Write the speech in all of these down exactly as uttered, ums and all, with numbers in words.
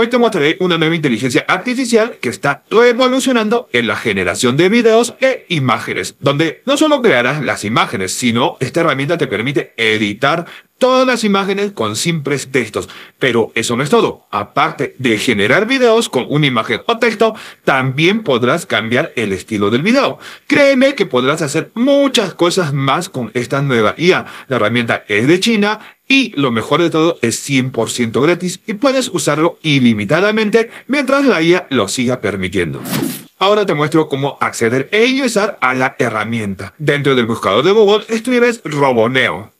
Hoy te mostraré una nueva inteligencia artificial que está revolucionando en la generación de videos e imágenes, donde no solo crearás las imágenes, sino esta herramienta te permite editar todas las imágenes con simples textos. Pero eso no es todo. Aparte de generar videos con una imagen o texto, también podrás cambiar el estilo del video. Créeme que podrás hacer muchas cosas más con esta nueva I A. La herramienta es de China y lo mejor de todo es cien por ciento gratis y puedes usarlo ilimitadamente mientras la I A lo siga permitiendo. Ahora te muestro cómo acceder e ingresar a la herramienta. Dentro del buscador de Google escribes RoboNeo.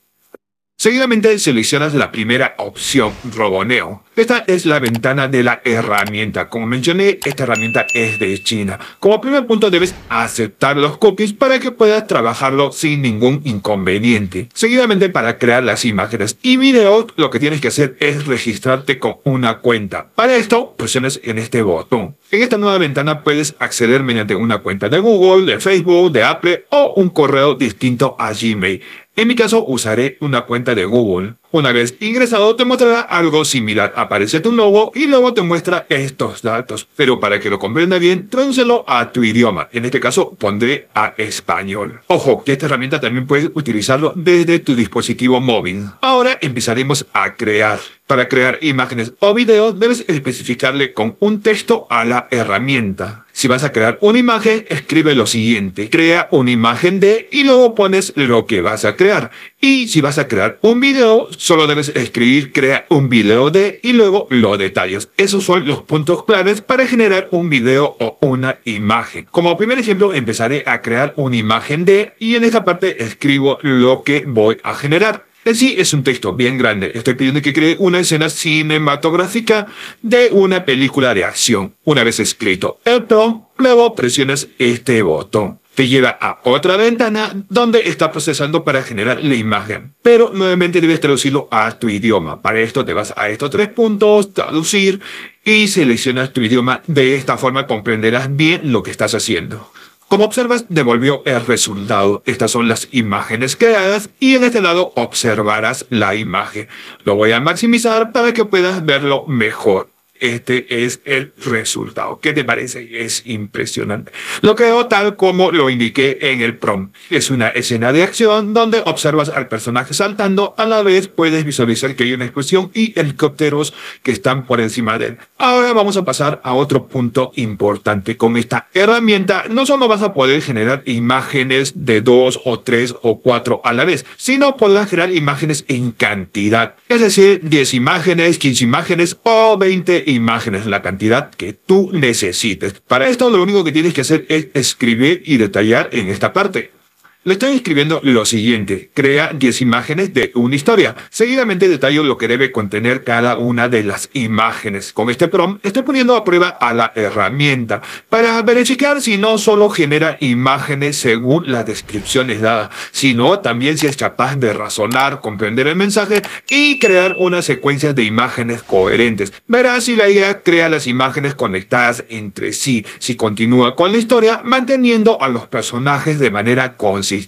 Seguidamente seleccionas la primera opción, RoboNeo. Esta es la ventana de la herramienta. Como mencioné, esta herramienta es de China. Como primer punto debes aceptar los cookies para que puedas trabajarlo sin ningún inconveniente. Seguidamente, para crear las imágenes y videos, lo que tienes que hacer es registrarte con una cuenta. Para esto, presiones en este botón. En esta nueva ventana puedes acceder mediante una cuenta de Google, de Facebook, de Apple o un correo distinto a Gmail. En mi caso usaré una cuenta de Google. Una vez ingresado te mostrará algo similar. Aparece tu logo y luego te muestra estos datos. Pero para que lo comprenda bien, tradúcelo a tu idioma. En este caso pondré a español. Ojo, que esta herramienta también puedes utilizarlo desde tu dispositivo móvil. Ahora empezaremos a crear. Para crear imágenes o videos debes especificarle con un texto a la herramienta. Si vas a crear una imagen, escribe lo siguiente. Crea una imagen de y luego pones lo que vas a crear. Y si vas a crear un video, solo debes escribir crea un video de y luego los detalles. Esos son los puntos claves para generar un video o una imagen. Como primer ejemplo, empezaré a crear una imagen de y en esta parte escribo lo que voy a generar. En sí es un texto bien grande. Estoy pidiendo que cree una escena cinematográfica de una película de acción. Una vez escrito esto, luego presionas este botón. Te lleva a otra ventana donde está procesando para generar la imagen. Pero nuevamente debes traducirlo a tu idioma. Para esto te vas a estos tres puntos, traducir y seleccionas tu idioma. De esta forma comprenderás bien lo que estás haciendo. Como observas, devolvió el resultado. Estas son las imágenes creadas y en este lado observarás la imagen. Lo voy a maximizar para que puedas verlo mejor. Este es el resultado. ¿Qué te parece? Es impresionante. Lo creo tal como lo indiqué en el prompt. Es una escena de acción donde observas al personaje saltando. A la vez puedes visualizar que hay una explosión y helicópteros que están por encima de él. Ahora vamos a pasar a otro punto importante. Con esta herramienta no solo vas a poder generar imágenes de dos o tres o cuatro a la vez, sino podrás generar imágenes en cantidad. Es decir, diez imágenes, quince imágenes o veinte imágenes, la cantidad que tú necesites. Para esto lo único que tienes que hacer es escribir y detallar en esta parte. Le estoy escribiendo lo siguiente. Crea diez imágenes de una historia. Seguidamente detallo lo que debe contener cada una de las imágenes. Con este prompt estoy poniendo a prueba a la herramienta para verificar si no solo genera imágenes según las descripciones dadas, sino también si es capaz de razonar, comprender el mensaje y crear una secuencia de imágenes coherentes. Verás si la I A crea las imágenes conectadas entre sí, si continúa con la historia manteniendo a los personajes de manera consistente.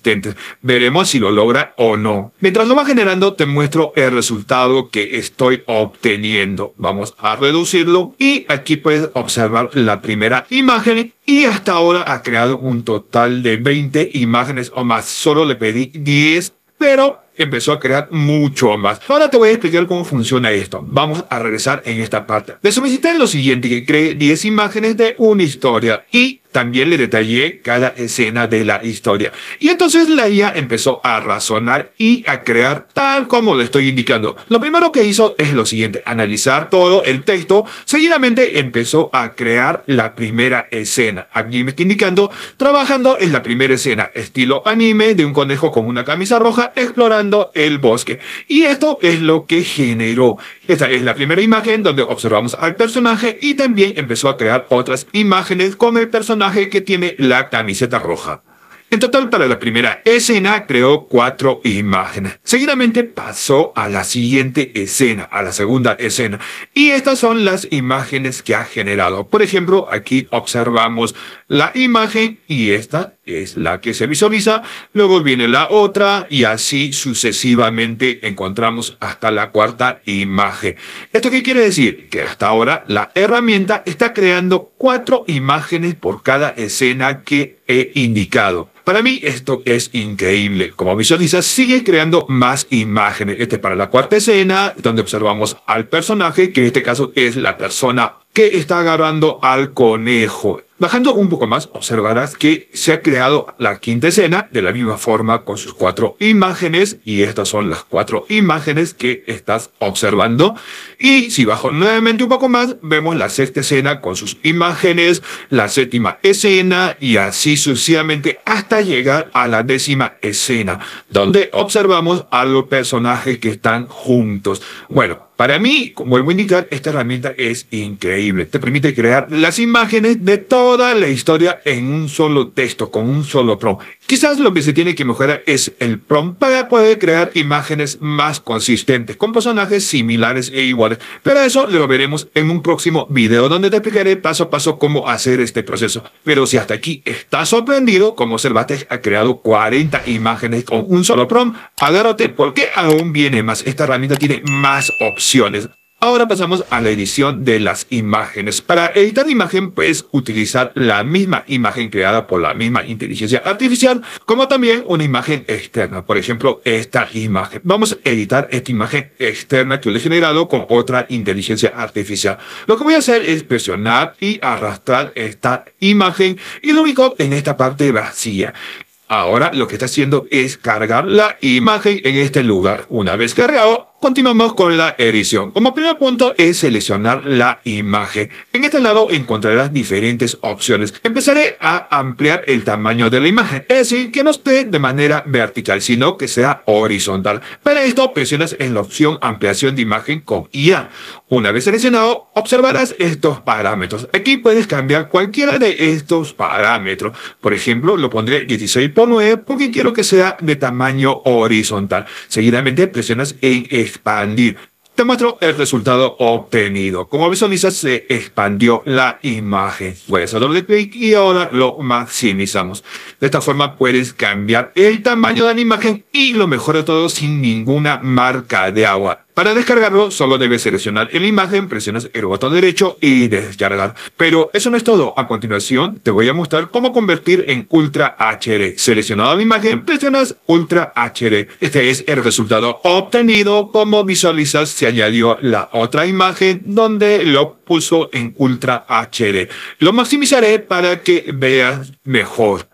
Veremos si lo logra o no. Mientras lo va generando, te muestro el resultado que estoy obteniendo. Vamos a reducirlo y aquí puedes observar la primera imagen y hasta ahora ha creado un total de veinte imágenes o más. Solo le pedí diez, pero empezó a crear mucho más. Ahora te voy a explicar cómo funciona esto. Vamos a regresar en esta parte. Le solicité lo siguiente, que cree diez imágenes de una historia y también le detallé cada escena de la historia. Y entonces la I A empezó a razonar y a crear tal como le estoy indicando. Lo primero que hizo es lo siguiente, analizar todo el texto. Seguidamente empezó a crear la primera escena. Aquí me está indicando, trabajando en la primera escena, estilo anime de un conejo con una camisa roja explorando el bosque. Y esto es lo que generó. Esta es la primera imagen donde observamos al personaje y también empezó a crear otras imágenes con el personaje que tiene la camiseta roja. En total, para la primera escena creó cuatro imágenes. Seguidamente pasó a la siguiente escena, a la segunda escena. Y estas son las imágenes que ha generado. Por ejemplo, aquí observamos la imagen y esta es la que se visualiza. Luego viene la otra y así sucesivamente encontramos hasta la cuarta imagen. ¿Esto qué quiere decir? Que hasta ahora la herramienta está creando cuatro imágenes por cada escena que he indicado. Para mí esto es increíble. Como visualizas, sigue creando más imágenes. Este es para la cuarta escena, donde observamos al personaje, que en este caso es la persona que está agarrando al conejo. Bajando un poco más, observarás que se ha creado la quinta escena de la misma forma con sus cuatro imágenes. Y estas son las cuatro imágenes que estás observando. Y si bajo nuevamente un poco más, vemos la sexta escena con sus imágenes, la séptima escena y así sucesivamente hasta llegar a la décima escena, donde observamos a los personajes que están juntos. Bueno, para mí, como vuelvo a indicar, esta herramienta es increíble. Te permite crear las imágenes de toda la historia en un solo texto, con un solo prompt. Quizás lo que se tiene que mejorar es el prompt para poder crear imágenes más consistentes, con personajes similares e iguales. Pero eso lo veremos en un próximo video, donde te explicaré paso a paso cómo hacer este proceso. Pero si hasta aquí estás sorprendido, como observaste, ha creado cuarenta imágenes con un solo prompt, agárrate porque aún viene más. Esta herramienta tiene más opciones. Ahora pasamos a la edición de las imágenes. Para editar imagen puedes utilizar la misma imagen creada por la misma inteligencia artificial, como también una imagen externa. Por ejemplo, esta imagen. Vamos a editar esta imagen externa que le he generado con otra inteligencia artificial. Lo que voy a hacer es presionar y arrastrar esta imagen y lo ubico en esta parte vacía. Ahora lo que está haciendo es cargar la imagen en este lugar. Una vez cargado, continuamos con la edición. Como primer punto es seleccionar la imagen. En este lado encontrarás diferentes opciones. Empezaré a ampliar el tamaño de la imagen. Es decir, que no esté de manera vertical, sino que sea horizontal. Para esto presionas en la opción ampliación de imagen con I A. Una vez seleccionado, observarás estos parámetros. Aquí puedes cambiar cualquiera de estos parámetros. Por ejemplo, lo pondré dieciséis por nueve porque quiero que sea de tamaño horizontal. Seguidamente presionas en expandir. Te muestro el resultado obtenido. Como visualizas, se expandió la imagen. Puedes hacer doble clic y ahora lo maximizamos. De esta forma puedes cambiar el tamaño de la imagen y lo mejor de todo sin ninguna marca de agua. Para descargarlo, solo debes seleccionar la imagen, presionas el botón derecho y descargar. Pero eso no es todo. A continuación, te voy a mostrar cómo convertir en Ultra H D. Seleccionada la imagen, presionas Ultra H D. Este es el resultado obtenido. Como visualizas, se añadió la otra imagen donde lo puso en Ultra H D. Lo maximizaré para que veas mejor.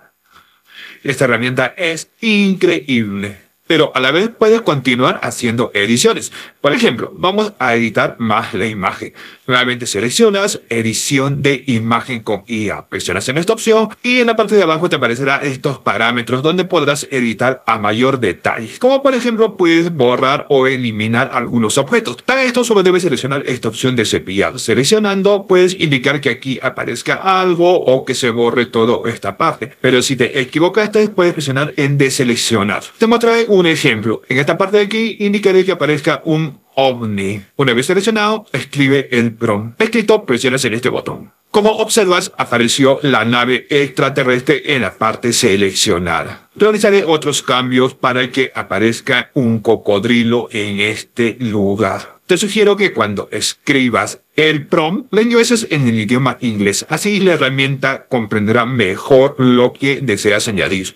Esta herramienta es increíble. Pero a la vez puedes continuar haciendo ediciones. Por ejemplo, vamos a editar más la imagen. Nuevamente seleccionas edición de imagen con I A. Presionas en esta opción y en la parte de abajo te aparecerán estos parámetros donde podrás editar a mayor detalle. Como por ejemplo, puedes borrar o eliminar algunos objetos. Para esto solo debes seleccionar esta opción de cepillado. Seleccionando puedes indicar que aquí aparezca algo o que se borre toda esta parte. Pero si te equivocaste, puedes presionar en deseleccionar. Te mostraré un Un ejemplo. En esta parte de aquí indicaré que aparezca un ovni. Una vez seleccionado, escribe el prompt. Escrito, presionas en este botón. Como observas, apareció la nave extraterrestre en la parte seleccionada. Realizaré otros cambios para que aparezca un cocodrilo en este lugar. Te sugiero que cuando escribas el prompt lo ingreses en el idioma inglés. Así la herramienta comprenderá mejor lo que deseas añadir.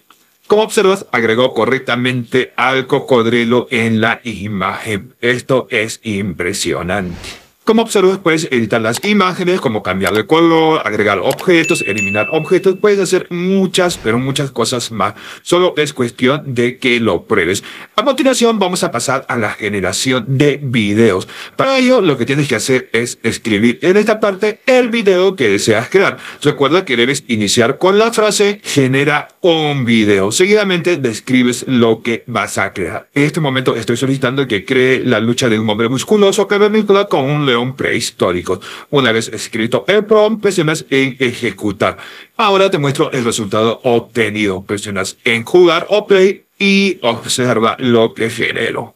Como observas, agregó correctamente al cocodrilo en la imagen. Esto es impresionante. Como observas, puedes editar las imágenes, como cambiar de color, agregar objetos, eliminar objetos. Puedes hacer muchas, pero muchas cosas más. Solo es cuestión de que lo pruebes. A continuación, vamos a pasar a la generación de videos. Para ello, lo que tienes que hacer es escribir en esta parte el video que deseas crear. Recuerda que debes iniciar con la frase genera un video. Seguidamente describes lo que vas a crear. En este momento estoy solicitando que cree la lucha de un hombre musculoso que vincula con un león prehistórico. Una vez escrito el prompt, presionas en ejecutar. Ahora te muestro el resultado obtenido. Presionas en jugar o play y observa lo que generó.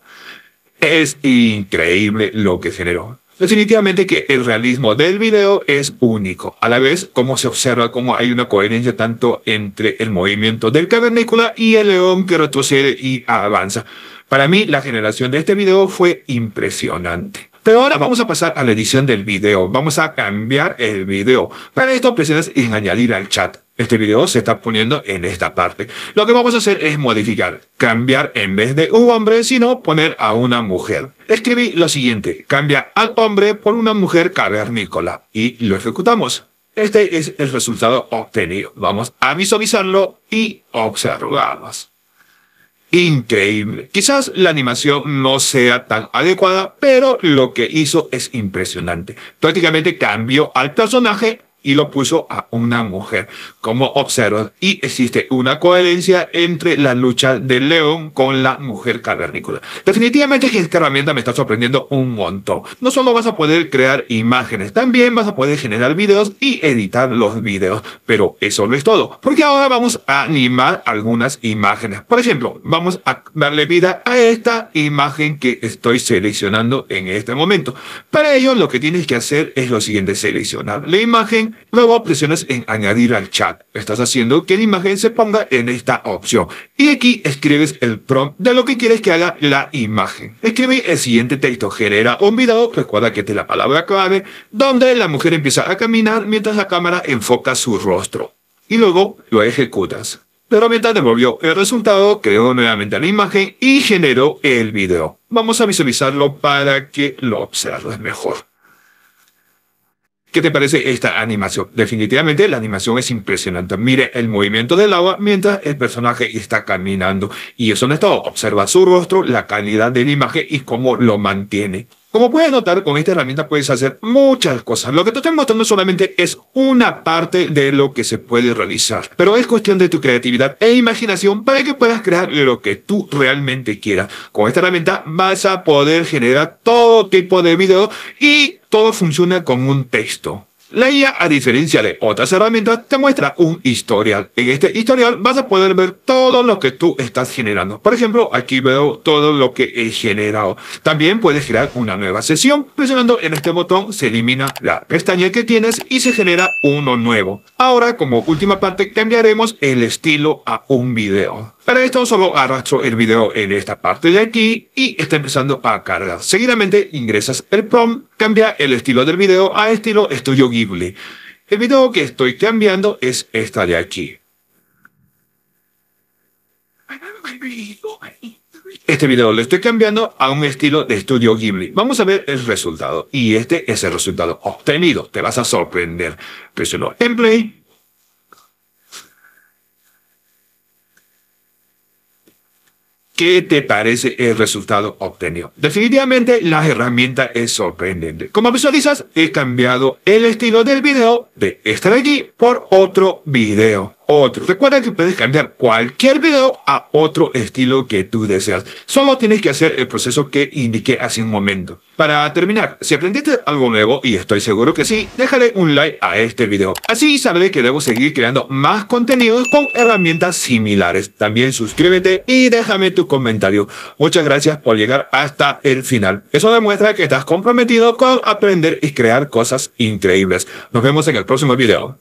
Es increíble lo que generó. Definitivamente que el realismo del video es único. A la vez, como se observa como hay una coherencia tanto entre el movimiento del cavernícola y el león que retrocede y avanza. Para mí, la generación de este video fue impresionante. Pero ahora vamos a pasar a la edición del video. Vamos a cambiar el video. Para esto presionas en añadir al chat. Este video se está poniendo en esta parte. Lo que vamos a hacer es modificar, cambiar en vez de un hombre, sino poner a una mujer. Escribí lo siguiente, cambia al hombre por una mujer cavernícola y lo ejecutamos. Este es el resultado obtenido. Vamos a visualizarlo y observamos. Increíble. Quizás la animación no sea tan adecuada, pero lo que hizo es impresionante. Prácticamente cambió al personaje y lo puso a una mujer, como observas, y existe una coherencia entre la lucha del león con la mujer cavernícola. Definitivamente que esta herramienta me está sorprendiendo un montón. No solo vas a poder crear imágenes, también vas a poder generar videos y editar los videos, pero eso no es todo, porque ahora vamos a animar algunas imágenes. Por ejemplo, vamos a darle vida a esta imagen que estoy seleccionando en este momento. Para ello, lo que tienes que hacer es lo siguiente, seleccionar la imagen. Luego presionas en añadir al chat. Estás haciendo que la imagen se ponga en esta opción. Y aquí escribes el prompt de lo que quieres que haga la imagen. Escribe el siguiente texto. Genera un video, recuerda que esta es la palabra clave, donde la mujer empieza a caminar mientras la cámara enfoca su rostro. Y luego lo ejecutas. La herramienta devolvió el resultado, creó nuevamente la imagen y generó el video. Vamos a visualizarlo para que lo observes mejor. ¿Qué te parece esta animación? Definitivamente la animación es impresionante. Mire el movimiento del agua mientras el personaje está caminando. Y eso no es todo. Observa su rostro, la calidad de la imagen y cómo lo mantiene. Como puedes notar, con esta herramienta puedes hacer muchas cosas. Lo que te estoy mostrando solamente es una parte de lo que se puede realizar. Pero es cuestión de tu creatividad e imaginación para que puedas crear lo que tú realmente quieras. Con esta herramienta vas a poder generar todo tipo de video y todo funciona con un texto. La I A, a diferencia de otras herramientas, te muestra un historial. En este historial vas a poder ver todo lo que tú estás generando. Por ejemplo, aquí veo todo lo que he generado. También puedes crear una nueva sesión. Presionando en este botón se elimina la pestaña que tienes y se genera uno nuevo. Ahora, como última parte, cambiaremos el estilo a un video. Para esto solo arrastro el video en esta parte de aquí y está empezando a cargar. Seguidamente ingresas el prompt, cambia el estilo del video a estilo Studio Ghibli. El video que estoy cambiando es esta de aquí. Este video lo estoy cambiando a un estilo de Studio Ghibli. Vamos a ver el resultado y este es el resultado obtenido. Te vas a sorprender. Presiono en play. ¿Qué te parece el resultado obtenido? Definitivamente la herramienta es sorprendente. Como visualizas, he cambiado el estilo del video de este de aquí por otro video. Otro. Recuerda que puedes cambiar cualquier video a otro estilo que tú deseas. Solo tienes que hacer el proceso que indiqué hace un momento. Para terminar, si aprendiste algo nuevo, y estoy seguro que sí, déjale un like a este video. Así sabré que debo seguir creando más contenidos con herramientas similares. También suscríbete y déjame tu comentario. Muchas gracias por llegar hasta el final. Eso demuestra que estás comprometido con aprender y crear cosas increíbles. Nos vemos en el próximo video.